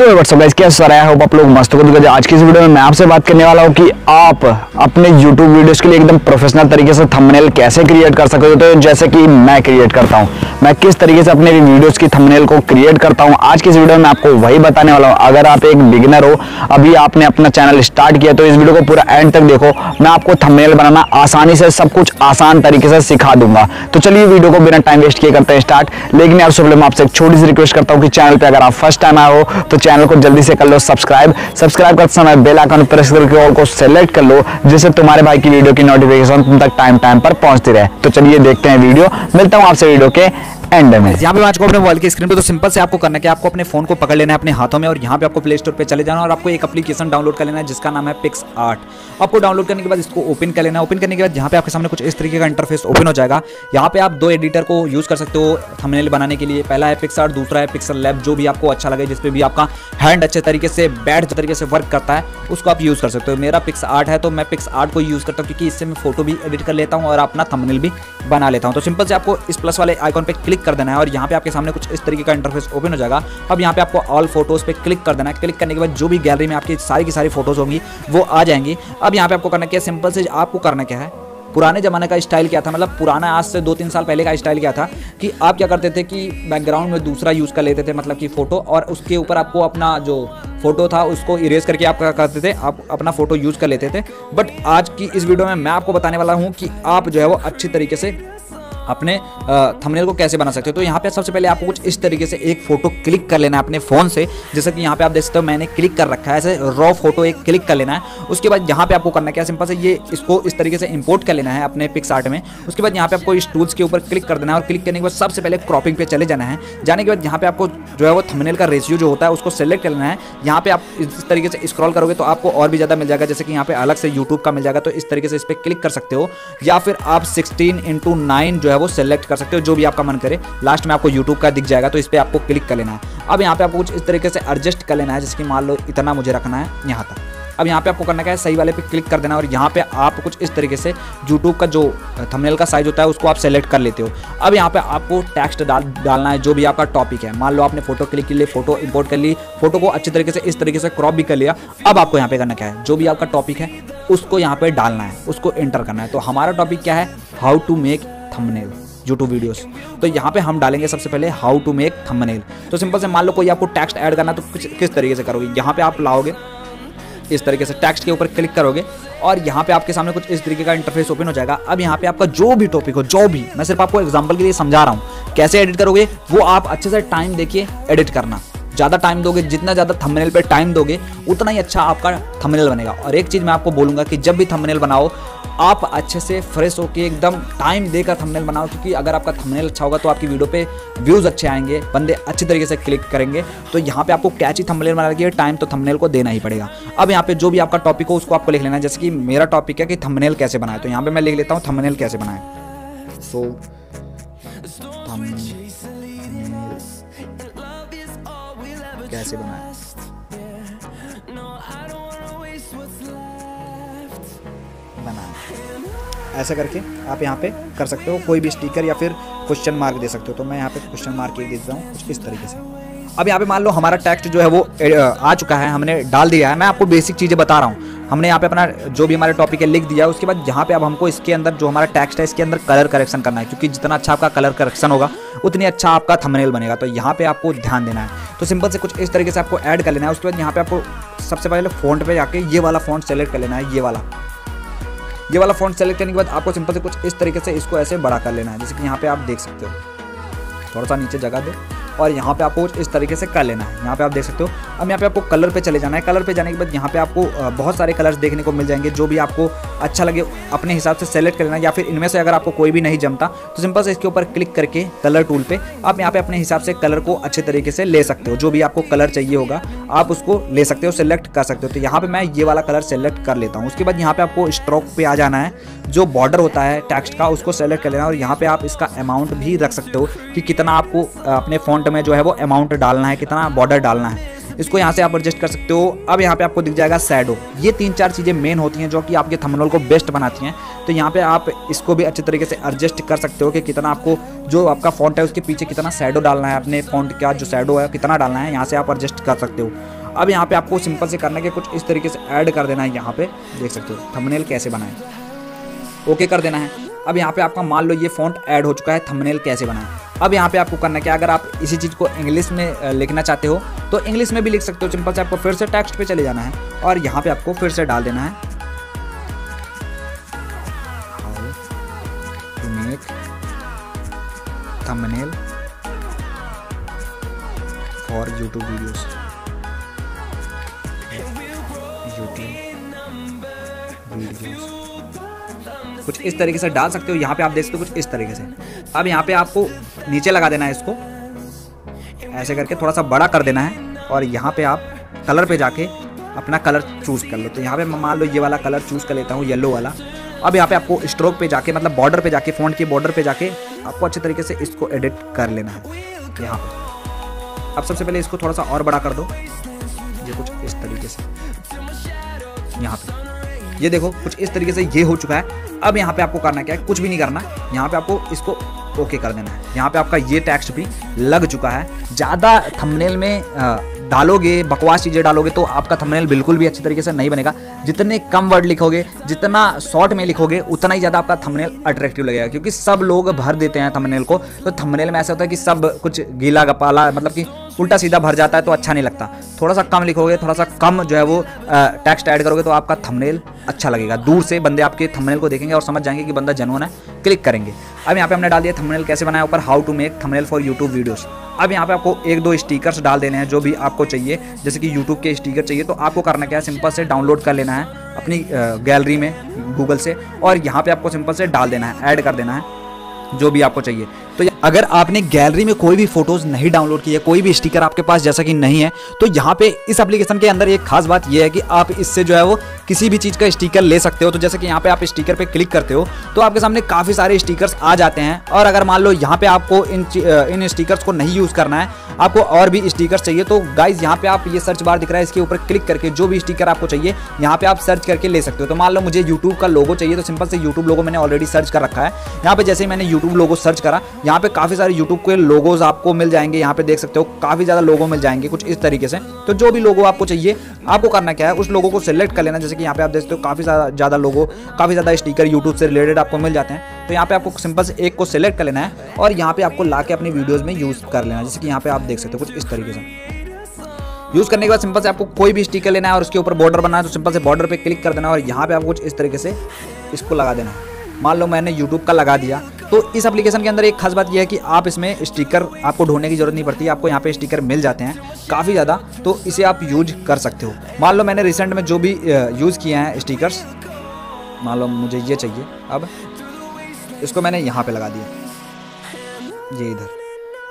आप लोग मस्त हो। आज की इस वीडियो में मैं आपसे बात करने वाला हूँ कि आप अपने YouTube वीडियोस के लिए एकदम प्रोफेशनल तरीके से थंबनेल कैसे क्रिएट कर सकते हो, तो जैसे कि मैं क्रिएट करता हूँ, मैं किस तरीके से अपने वीडियोस की थंबनेल को क्रिएट करता हूँ। आज की इस वीडियो में आपको वही बताने वाला हूँ। अगर आप एक बिगिनर हो, अभी आपने अपना चैनल स्टार्ट किया, तो इस वीडियो को पूरा एंड तक देखो। मैं आपको थंबनेल बनाना आसानी से, सब कुछ आसान तरीके से सिखा दूंगा। तो चलिए वीडियो को बिना टाइम वेस्ट किए करते हैं स्टार्ट। लेकिन आप सब, मैं आपसे एक छोटी सी रिक्वेस्ट करता हूँ कि चैनल पर अगर आप फर्स्ट टाइम आए हो तो चैनल को जल्दी से कर लो सब्सक्राइब करते समय बेल आइकन प्रेस करके ऑल को सेलेक्ट कर लो, जिससे तुम्हारे भाई की वीडियो की नोटिफिकेशन तुम तक टाइम पर पहुंचती रहे। तो चलिए देखते हैं वीडियो, मिलता हूं आपसे वीडियो के एंड में। यहाँ पे आपको अपने मोबाइल की स्क्रीन पे, तो सिंपल से आपको करना है कि आपको अपने फोन को पकड़ लेना है अपने हाथों में, और यहाँ पे आपको प्ले स्टोर पे चले जाना और आपको एक एप्लीकेशन डाउनलोड कर लेना है जिसका नाम है पिक्स आर्ट। आपको डाउनलोड करने के बाद इसको ओपन कर लेना है। ओपन करने के बाद यहाँ पे आपके सामने कुछ इस तरीके का इंटरफेस ओपन हो जाएगा। यहाँ पे आप दो एडिटर को यूज कर सकते हो थंबनेल बनाने के लिए। पहला है पिक्स आर्ट, दूसरा है पिक्सेल लैब। जो भी आपको अच्छा लगे, जिसपे भी आपका हैंड अच्छे तरीके से बैठ तरीके से वर्क करता है, उसको आप यूज कर सकते हो। मेरा पिक्स आर्ट है तो मैं पिक्स आर्ट को यूज करता हूँ, क्योंकि इससे मैं फोटो भी एडिट कर लेता हूँ और अपना थंबनेल भी बना लेता हूँ। तो सिंपल से आपको इस प्लस वाले आइकॉन पे क्लिक कर देना है और यहाँ पे आपके सामने कुछ इस तरीके का इंटरफेस ओपन हो जाएगा। अब यहाँ पे आपको ऑल फोटोज पे क्लिक कर देना है। क्लिक करने के बाद जो भी गैलरी में आपकी सारी की सारी फोटोज होंगी वो आ जाएंगी। अब यहाँ पे आपको करना क्या, सिंपल से आपको करना क्या है, पुराने जमाने का स्टाइल क्या था, मतलब पुराना आज से 2-3 साल पहले का स्टाइल क्या था कि आप क्या करते थे कि बैकग्राउंड में दूसरा यूज़ कर लेते थे, मतलब कि फ़ोटो, और उसके ऊपर आपको अपना जो फोटो था उसको इरेज करके आप क्या करते थे, आप अपना फ़ोटो यूज़ कर लेते थे। बट आज की इस वीडियो में मैं आपको बताने वाला हूँ कि आप जो है वो अच्छी तरीके से अपने थंबनेल को कैसे बना सकते हो। तो यहाँ पे सबसे पहले आपको कुछ इस तरीके से एक फोटो क्लिक कर लेना है अपने फ़ोन से, जैसे कि यहाँ पे आप देख सकते हो मैंने क्लिक कर रखा है। ऐसे रॉ फोटो एक क्लिक कर लेना है। उसके बाद यहाँ पे आपको करना क्या है, सिंपल से ये इसको इस तरीके से इंपोर्ट कर लेना है अपने पिक्स आर्ट में। उसके बाद यहाँ पे आपको इस टूल्स के ऊपर क्लिक कर देना है और क्लिक करने के बाद सबसे पहले क्रॉपिंग पे चले जाना है। जाने के बाद यहाँ पे आपको जो है वो थंबनेल का रेशियो जो होता है उसको सेलेक्ट कर लेना है। यहाँ पे आप इस तरीके से स्क्रॉल करोगे तो आपको और भी ज़्यादा मिल जाएगा, जैसे कि यहाँ पे अलग से यूट्यूब का मिल जाएगा, तो इस तरीके से इस पर क्लिक कर सकते हो। या फिर आप 16:9 जो है वो सेलेक्ट कर सकते हो, जो भी आपका मन करे। लास्ट में आपको यूट्यूब का दिख जाएगा, तो इस पर आपको क्लिक कर लेना है। अब यहाँ पे आपको कुछ इस तरीके से एडजस्ट कर लेना है, जिसकी मान लो इतना मुझे रखना है यहाँ तक। अब यहाँ पे आपको करना क्या है, सही वाले पे क्लिक कर देना और यहाँ पे आप कुछ इस तरीके से यूट्यूब का जो थंबनेल का साइज होता है उसको आप सेलेक्ट कर लेते हो। अब यहाँ पे आपको टेक्स्ट डालना है, जो भी आपका टॉपिक है। मान लो आपने फोटो क्लिक के लिए फोटो इंपोर्ट कर ली, फोटो को अच्छे तरीके से इस तरीके से क्रॉप भी कर लिया। अब आपको यहाँ पे करना क्या है, जो भी आपका टॉपिक है उसको यहाँ पे डालना है, उसको एंटर करना है। तो हमारा टॉपिक क्या है, how to make thumbnail YouTube videos. तो यहाँ पे हम डालेंगे सबसे पहले हाउ टू मेक थंबनेल। तो सिंपल से मान लो कोई आपको टेक्स्ट ऐड करना, तो किस तरीके से करोगे, यहाँ पे आप लाओगे इस तरीके से, टेक्स्ट के ऊपर क्लिक करोगे और यहाँ पे आपके सामने कुछ इस तरीके का इंटरफेस ओपन हो जाएगा। अब यहाँ पे आपका जो भी टॉपिक हो, जो भी, मैं सिर्फ आपको एग्जाम्पल के लिए समझा रहा हूँ कैसे एडिट करोगे, वो आप अच्छे से टाइम देखिए एडिट करना। ज़्यादा टाइम दोगे, जितना ज़्यादा थंबनेल पे टाइम दोगे उतना ही अच्छा आपका थंबनेल बनेगा। और एक चीज़ मैं आपको बोलूँगा कि जब भी थंबनेल बनाओ आप अच्छे से फ्रेश होकर एकदम टाइम देकर थंबनेल बनाओ, क्योंकि अगर आपका थंबनेल अच्छा होगा तो आपकी वीडियो पे व्यूज़ अच्छे आएंगे, बंदे अच्छे तरीके से क्लिक करेंगे। तो यहाँ पे आपको कैची थंबनेल बनाने के लिए टाइम तो थंबनेल को देना ही पड़ेगा। अब यहाँ पे जो भी आपका टॉपिक हो उसको आपको लिख लेना है, जैसे कि मेरा टॉपिक है कि थंबनेल कैसे बनाए, तो यहाँ पर मैं लिख लेता हूँ थंबनेल कैसे बनाए। सो कैसे बनाए, ऐसा करके आप यहाँ पे कर सकते हो। कोई भी स्टिकर या फिर क्वेश्चन मार्क दे सकते हो, तो मैं यहाँ पे क्वेश्चन मार्क ही देता हूँ कुछ इस तरीके से। अब यहाँ पे मान लो हमारा टेक्स्ट जो है वो आ चुका है, हमने डाल दिया है। मैं आपको बेसिक चीज़ें बता रहा हूँ। हमने यहाँ पे अपना जो भी हमारे टॉपिक है लिख दिया। उसके बाद यहाँ पे अब हमको इसके अंदर जो हमारा टेक्स्ट है इसके अंदर कलर करेक्शन करना है, क्योंकि जितना अच्छा आपका कलर करेक्शन होगा उतनी अच्छा आपका थंबनेल बनेगा। तो यहाँ पे आपको ध्यान देना है। तो सिंपल से कुछ इस तरीके से आपको ऐड कर लेना है। उसके बाद यहाँ पे आपको सबसे पहले फॉन्ट पे जाके ये वाला फॉन्ट सेलेक्ट कर लेना है, ये वाला फॉन्ट सेलेक्ट करने के बाद आपको सिंपल से कुछ इस तरीके से इसको ऐसे बड़ा कर लेना है, जैसे कि यहाँ पे आप देख सकते हो। थोड़ा सा नीचे जगह दे और यहाँ पे आपको कुछ इस तरीके से कर लेना है, यहाँ पे आप देख सकते हो। अब यहाँ पे आपको कलर पे चले जाना है। कलर पे जाने के बाद यहाँ पे आपको बहुत सारे कलर्स देखने को मिल जाएंगे, जो भी आपको अच्छा लगे अपने हिसाब से सेलेक्ट कर लेना। या फिर इनमें से अगर आपको कोई भी नहीं जमता तो सिंपल से इसके ऊपर क्लिक करके कलर टूल पे आप यहाँ पे अपने हिसाब से कलर को अच्छे तरीके से ले सकते हो। जो भी आपको कलर चाहिए होगा आप उसको ले सकते हो, सेलेक्ट कर सकते हो। तो यहाँ पर मैं ये वाला कलर सेलेक्ट कर लेता हूँ। उसके बाद यहाँ पर आपको स्ट्रोक पे आ जाना है, जो बॉर्डर होता है टेक्स्ट का उसको सेलेक्ट कर लेना। और यहाँ पर आप इसका अमाउंट भी रख सकते हो कि कितना आपको अपने फॉन्ट में जो है वो अमाउंट डालना है, कितना बॉर्डर डालना है। इसको यहाँ से आप एडजस्ट कर सकते हो। अब यहाँ पे आपको दिख जाएगा शैडो। ये तीन चार चीज़ें मेन होती हैं जो कि आपके थंबनेल को बेस्ट बनाती हैं। तो यहाँ पे आप इसको भी अच्छे तरीके से एडजस्ट कर सकते हो कि कितना आपको जो आपका फॉन्ट है उसके पीछे कितना शैडो डालना है, अपने फॉन्ट का जो शैडो है कितना डालना है, यहाँ से आप एडजस्ट कर सकते हो। अब यहाँ पे आपको सिंपल से करना है कि कुछ इस तरीके से ऐड कर देना है, यहाँ पे देख सकते हो थंबनेल कैसे बनाएं, ओके कर देना है। अब यहाँ पे आपका मान लो ये फॉन्ट ऐड हो चुका है, थंबनेल कैसे बनाएं। अब यहाँ पे आपको करना क्या, अगर आप इसी चीज़ को इंग्लिश में लिखना चाहते हो तो इंग्लिश में भी लिख सकते हो। सिंपल से आपको फिर से टेक्स्ट पे चले जाना है और यहाँ पे आपको फिर से डाल देना है थंबनेल फॉर यूट्यूब वीडियोस, कुछ इस तरीके से डाल सकते हो। यहाँ पे आप देख सकते हो कुछ इस तरीके से। अब यहाँ पे आपको नीचे लगा देना है, इसको ऐसे करके थोड़ा सा बड़ा कर देना है और यहाँ पे आप कलर पे जाके अपना कलर चूज़ कर लो। तो यहाँ पे मैं मान लो ये वाला कलर चूज़ कर लेता हूँ, येलो वाला। अब यहाँ पे आपको स्ट्रोक पे जाके, मतलब बॉर्डर पे जाके, फॉन्ट की बॉर्डर पे जाके आपको अच्छे तरीके से इसको एडिट कर लेना है यहाँ पर। अब सबसे पहले इसको थोड़ा सा और बड़ा कर दो, ये कुछ इस तरीके से। यहाँ पर ये देखो कुछ इस तरीके से ये हो चुका है। अब यहाँ पे आपको करना क्या है, कुछ भी नहीं करना, यहाँ पे आपको इसको ओके कर देना है। यहाँ पे आपका ये टेक्स्ट भी लग चुका है। ज़्यादा थंबनेल में डालोगे, बकवास चीज़ें डालोगे तो आपका थंबनेल बिल्कुल भी अच्छी तरीके से नहीं बनेगा। जितने कम वर्ड लिखोगे, जितना शॉर्ट में लिखोगे, उतना ही ज़्यादा आपका थंबनेल अट्रैक्टिव लगेगा, क्योंकि सब लोग भर देते हैं थंबनेल को। तो थंबनेल में ऐसा होता है कि सब कुछ गीला गपाला, मतलब कि उल्टा सीधा भर जाता है, तो अच्छा नहीं लगता। थोड़ा सा कम लिखोगे, थोड़ा सा कम जो है वो टेक्स्ट ऐड करोगे तो आपका थंबनेल अच्छा लगेगा। दूर से बंदे आपके थंबनेल को देखेंगे और समझ जाएंगे कि बंदा जनवन है, क्लिक करेंगे। अब यहाँ पे हमने डाल दिया थंबनेल कैसे बनाया, ऊपर how to make thumbnail for YouTube videos. अब यहाँ पे आपको एक दो स्टिकर्स डाल देने हैं जो भी आपको चाहिए, जैसे कि यूट्यूब के स्टिकर चाहिए तो आपको करना क्या है, सिंपल से डाउनलोड कर लेना है अपनी गैलरी में गूगल से और यहाँ पे आपको सिंपल से डाल देना है, ऐड कर देना है जो भी आपको चाहिए। तो अगर आपने गैलरी में कोई भी फोटोज़ नहीं डाउनलोड की है, कोई भी स्टिकर आपके पास जैसा कि नहीं है, तो यहाँ पे इस एप्लीकेशन के अंदर एक खास बात यह है कि आप इससे जो है वो किसी भी चीज़ का स्टिकर ले सकते हो। तो जैसे कि यहाँ पे आप स्टिकर पे क्लिक करते हो तो आपके सामने काफ़ी सारे स्टिकर्स आ जाते हैं। और अगर मान लो यहाँ पर आपको इन स्टिकर्स को नहीं यूज़ करना है, आपको और भी स्टिकर्स चाहिए, तो गाइज़ यहाँ पर आप ये सर्च बार दिख रहा है, इसके ऊपर क्लिक करके जो भी स्टिकर आपको चाहिए यहाँ पर आप सर्च करके ले सकते हो। तो मान लो मुझे यूट्यूब का लोगो चाहिए, तो सिंपल से यूट्यूब लोगो मैंने ऑलरेडी सर्च कर रखा है। यहाँ पर जैसे मैंने यूट्यूब लोगो सर्च करा, यहाँ पे काफ़ी सारे यूट्यूब के लोगोज आपको मिल जाएंगे। यहाँ पे देख सकते हो काफ़ी ज़्यादा लोगो मिल जाएंगे कुछ इस तरीके से। तो जो भी लोगो आपको चाहिए, आपको करना क्या है उस लोगो को सिलेक्ट कर लेना। जैसे कि यहाँ पे आप देखते हो काफ़ी ज़्यादा लोगो, काफ़ी ज़्यादा स्टिकर यूट्यूब से रिलेटेड आपको मिल जाते हैं। तो यहाँ पे आपको सिंपल से एक को सिलेक्ट कर लेना है और यहाँ पे आपको ला के अपनी वीडियोज़ में यूज़ कर लेना। जैसे कि यहाँ पे आप देख सकते हो कुछ इस तरीके से यूज़ करने के बाद सिंपल से आपको कोई भी स्टिकर लेना है और उसके ऊपर बॉर्डर बनाना है, तो सिंपल से बॉर्डर पर क्लिक कर देना है और यहाँ पर आपको कुछ इस तरीके से इसको लगा देना है। मान लो मैंने यूट्यूब का लगा दिया। तो इस एप्लीकेशन के अंदर एक खास बात यह है कि आप इसमें स्टिकर आपको ढूंढने की जरूरत नहीं पड़ती, आपको यहाँ पे स्टिकर मिल जाते हैं काफ़ी ज़्यादा, तो इसे आप यूज कर सकते हो। मान लो मैंने रिसेंट में जो भी यूज़ किए हैं स्टिकर्स, मान लो मुझे ये चाहिए, अब इसको मैंने यहाँ पे लगा दिया, ये इधर,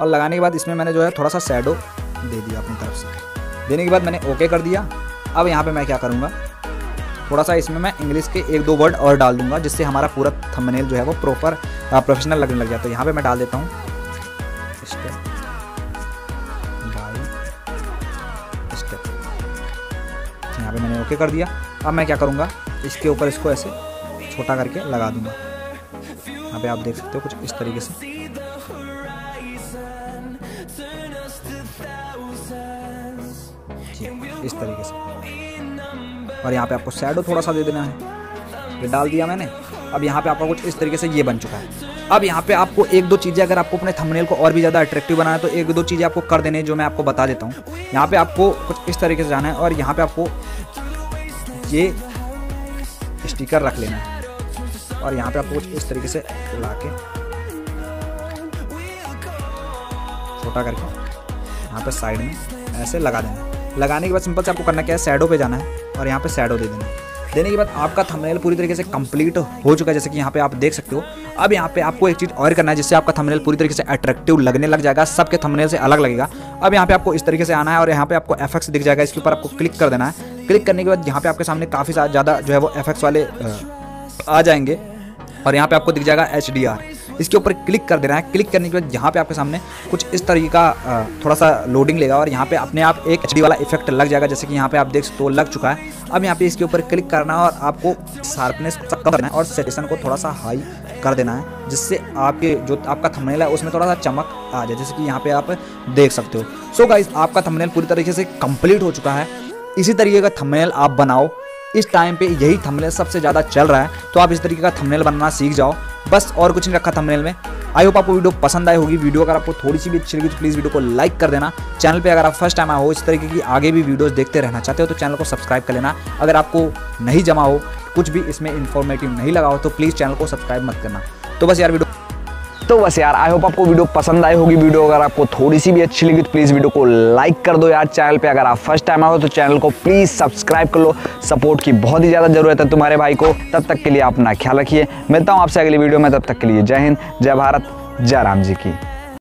और लगाने के बाद इसमें मैंने जो है थोड़ा सा शैडो दे दिया अपनी तरफ से। देने के बाद मैंने ओके कर दिया। अब यहाँ पर मैं क्या करूँगा, थोड़ा सा इसमें मैं इंग्लिश के एक दो वर्ड और डाल दूंगा, जिससे हमारा पूरा थंबनेल जो है वो प्रॉपर प्रोफेशनल लगने लग जाता है। यहाँ पे मैं डाल देता हूँ स्टेप बाय स्टेप, यहाँ पे मैंने ओके कर दिया। अब मैं क्या करूँगा, इसके ऊपर इसको ऐसे छोटा करके लगा दूंगा। यहाँ पे आप देख सकते हो कुछ इस तरीके से। इस तरीके से और यहाँ पे आपको शैडो थोड़ा सा दे देना है, ये डाल दिया मैंने। अब यहाँ पे आपका कुछ इस तरीके से ये बन चुका है। अब यहाँ पे आपको एक दो चीज़ें, अगर आपको अपने थंबनेल को और भी ज़्यादा अट्रैक्टिव बनाना है तो एक दो चीज़ें आपको कर देने हैं जो मैं आपको बता देता हूँ। यहाँ पे आपको कुछ इस तरीके से जाना है और यहाँ पर आपको ये स्टिकर रख लेना है और यहाँ पर आपको कुछ इस तरीके से ला के छोटा करके यहाँ पर साइड में ऐसे लगा देना है। लगाने के बाद सिंपल से आपको करना क्या है, शैडो पे जाना है और यहाँ पे शैडो दे देना है। देने के बाद आपका थंबनेल पूरी तरीके से कंप्लीट हो चुका है, जैसे कि यहाँ पे आप देख सकते हो। अब यहाँ पे आपको एक चीज़ और करना है जिससे आपका थंबनेल पूरी तरीके से अट्रैक्टिव लगने लग जाएगा, सबके थंबनेल से अलग लगेगा। अब यहाँ पे आपको इस तरीके से आना है और यहाँ पे आपको एफएक्स दिख जाएगा, इसके ऊपर आपको क्लिक कर देना है। क्लिक करने के बाद यहाँ पे आपके सामने काफ़ी ज़्यादा जो है वो एफएक्स वाले आ जाएंगे और यहाँ पे आपको दिख जाएगा HDR। इसके ऊपर क्लिक कर देना है। क्लिक करने के बाद यहाँ पे आपके सामने कुछ इस तरीके का थोड़ा सा लोडिंग लेगा और यहाँ पे अपने आप एक एचडी वाला इफेक्ट लग जाएगा, जैसे कि यहाँ पे आप देख सकते हो लग चुका है। अब यहाँ पे इसके ऊपर क्लिक करना है और आपको शार्पनेस कम करना है और सैचुरेशन को थोड़ा सा हाई कर देना है, जिससे आपके जो आपका थंबनेल है उसमें थोड़ा सा चमक आ जाए, जैसे कि यहाँ पे आप देख सकते हो। सो गाइस, आपका थंबनेल पूरी तरीके से कंप्लीट हो चुका है। इसी तरीके का थंबनेल आप बनाओ, इस टाइम पे यही थंबनेल सबसे ज़्यादा चल रहा है, तो आप इस तरीके का थंबनेल बनाना सीख जाओ। बस और कुछ नहीं रखा थंबनेल में। आई होप आपको वीडियो पसंद आई होगी। वीडियो अगर आपको थोड़ी सी भी अच्छी लगी तो प्लीज़ वीडियो को लाइक कर देना। चैनल पे अगर आप फर्स्ट टाइम आए हो, इस तरीके की आगे भी वीडियोस देखते रहना चाहते हो तो चैनल को सब्सक्राइब कर लेना। अगर आपको नहीं जमा हो, कुछ भी इसमें इन्फॉर्मेटिव नहीं लगा हो तो प्लीज़ चैनल को सब्सक्राइब मत करना। तो बस यार आई होप आपको वीडियो पसंद आई होगी। वीडियो अगर आपको थोड़ी सी भी अच्छी लगी तो प्लीज़ वीडियो को लाइक कर दो यार। चैनल पे अगर आप फर्स्ट टाइम आए हो तो चैनल को प्लीज़ सब्सक्राइब कर लो, सपोर्ट की बहुत ही ज़्यादा ज़रूरत है तुम्हारे भाई को। तब तक के लिए अपना ख्याल रखिए, मिलता हूँ आपसे अगली वीडियो में। तब तक के लिए जय हिंद, जय भारत, जय राम जी की।